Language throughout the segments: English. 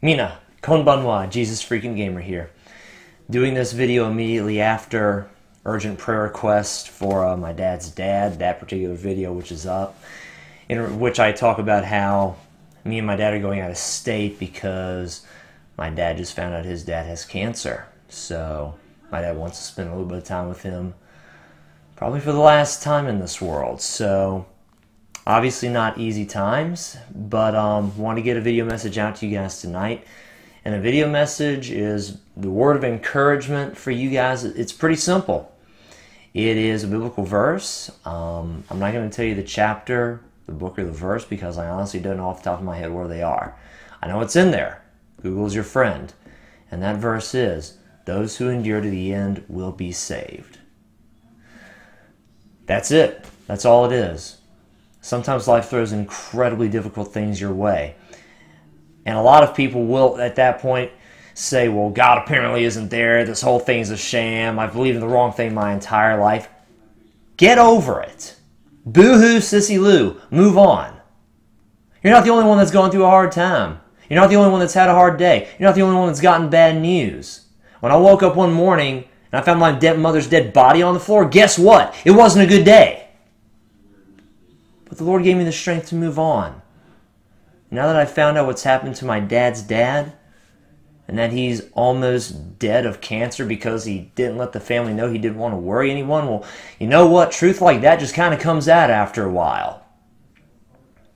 Mina, konbanwa, Jesus freaking Gamer here. Doing this video immediately after urgent prayer request for my dad's dad, that particular video which is up, in which I talk about how me and my dad are going out of state because my dad just found out his dad has cancer. So my dad wants to spend a little bit of time with him, probably for the last time in this world. So obviously not easy times, but want to get a video message out to you guys tonight. And a video message is the word of encouragement for you guys. It's pretty simple. It is a biblical verse. I'm not going to tell you the chapter, the book, or the verse because I honestly don't know off the top of my head where they are. I know it's in there. Google's your friend. And that verse is, "Those who endure to the end will be saved." That's it. That's all it is. Sometimes life throws incredibly difficult things your way. And a lot of people will, at that point, say, well, God apparently isn't there. This whole thing's a sham. I believe in the wrong thing my entire life. Get over it. Boo-hoo, sissy loo. Move on. You're not the only one that's gone through a hard time. You're not the only one that's had a hard day. You're not the only one that's gotten bad news. When I woke up one morning and I found my mother's dead body on the floor, guess what? It wasn't a good day. But the Lord gave me the strength to move on. Now that I've found out what's happened to my dad's dad, and that he's almost dead of cancer because he didn't let the family know, he didn't want to worry anyone, well, you know what? Truth like that just kind of comes out after a while.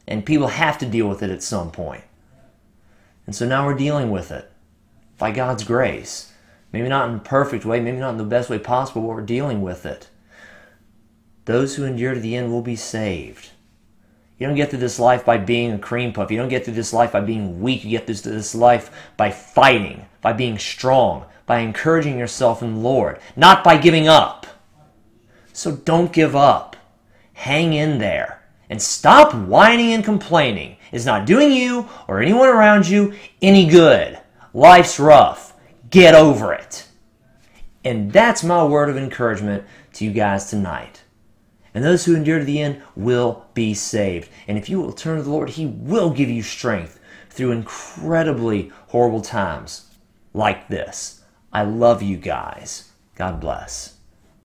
And people have to deal with it at some point. And so now we're dealing with it by God's grace. Maybe not in the perfect way, maybe not in the best way possible, but we're dealing with it. Those who endure to the end will be saved. You don't get through this life by being a cream puff. You don't get through this life by being weak. You get through this life by fighting, by being strong, by encouraging yourself in the Lord, not by giving up. So don't give up. Hang in there and stop whining and complaining. It's not doing you or anyone around you any good. Life's rough. Get over it. And that's my word of encouragement to you guys tonight. And those who endure to the end will be saved. And if you will turn to the Lord, He will give you strength through incredibly horrible times like this. I love you guys. God bless.